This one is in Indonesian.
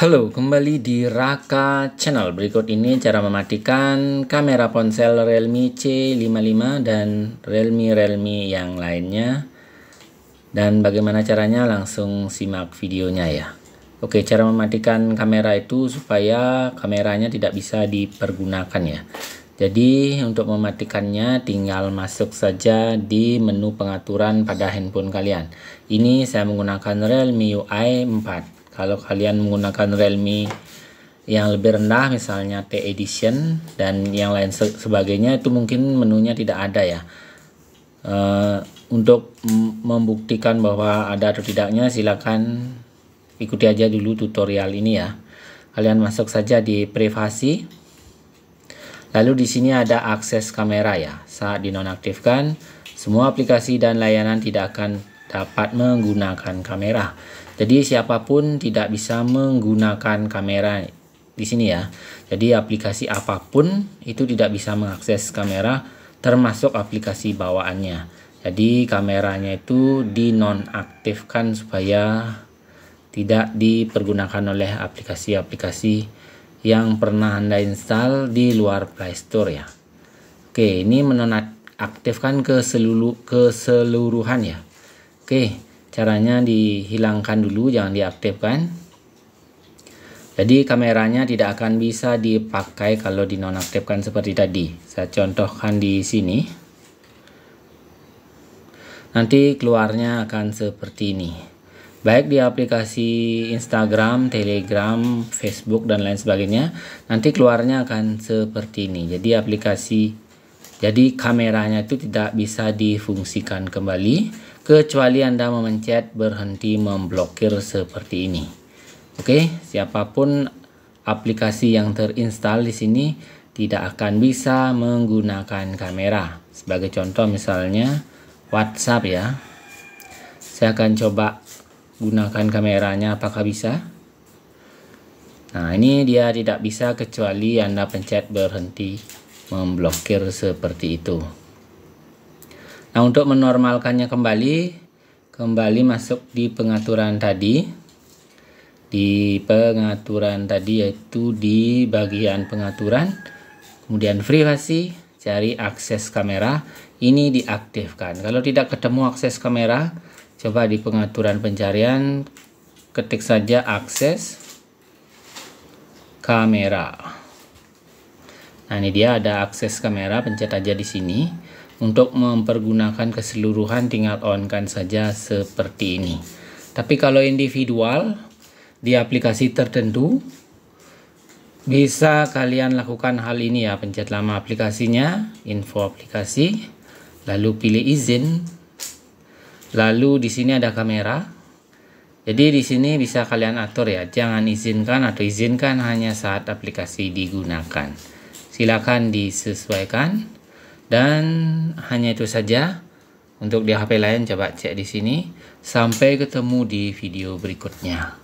Halo, kembali di Raka channel. Berikut ini cara mematikan kamera ponsel Realme C55 dan Realme yang lainnya. Dan bagaimana caranya, langsung simak videonya ya. Oke, cara mematikan kamera itu supaya kameranya tidak bisa dipergunakan ya. Jadi untuk mematikannya tinggal masuk saja di menu pengaturan pada handphone kalian. Ini saya menggunakan Realme UI 4. Kalau kalian menggunakan Realme yang lebih rendah, misalnya T Edition dan yang lain sebagainya, itu mungkin menunya tidak ada ya. Untuk membuktikan bahwa ada atau tidaknya, silakan ikuti aja dulu tutorial ini ya. Kalian masuk saja di privasi, lalu di sini ada akses kamera ya. Saat dinonaktifkan, semua aplikasi dan layanan tidak akan dapat menggunakan kamera. Jadi siapapun tidak bisa menggunakan kamera di sini ya. Jadi aplikasi apapun itu tidak bisa mengakses kamera, termasuk aplikasi bawaannya. Jadi kameranya itu dinonaktifkan supaya tidak dipergunakan oleh aplikasi-aplikasi yang pernah Anda install di luar PlayStore ya. Oke, ini menonaktifkan keseluruhan ya. Oke. Caranya dihilangkan dulu, jangan diaktifkan. Jadi kameranya tidak akan bisa dipakai kalau dinonaktifkan seperti tadi. Saya contohkan di sini. Nanti keluarnya akan seperti ini. Baik di aplikasi Instagram, Telegram, Facebook dan lain sebagainya, nanti keluarnya akan seperti ini. Jadi kameranya itu tidak bisa difungsikan kembali, kecuali Anda memencet berhenti memblokir seperti ini. Oke, siapapun aplikasi yang terinstal di sini tidak akan bisa menggunakan kamera. Sebagai contoh misalnya WhatsApp ya. Saya akan coba gunakan kameranya, apakah bisa? Nah, ini dia tidak bisa kecuali Anda pencet berhenti memblokir seperti itu. Nah, untuk menormalkannya kembali masuk di pengaturan tadi. Di pengaturan tadi yaitu di bagian pengaturan, kemudian privasi, cari akses kamera, ini diaktifkan. Kalau tidak ketemu akses kamera, coba di pengaturan pencarian ketik saja akses kamera. Nah, ini dia ada akses kamera, pencet aja di sini. Untuk mempergunakan keseluruhan tinggal on-kan saja seperti ini. Tapi kalau individual di aplikasi tertentu bisa kalian lakukan hal ini ya, pencet lama aplikasinya, info aplikasi, lalu pilih izin. Lalu di sini ada kamera. Jadi di sini bisa kalian atur ya, jangan izinkan atau izinkan hanya saat aplikasi digunakan. Silakan disesuaikan, dan hanya itu saja. Untuk di HP lain coba cek di sini. Sampai ketemu di video berikutnya.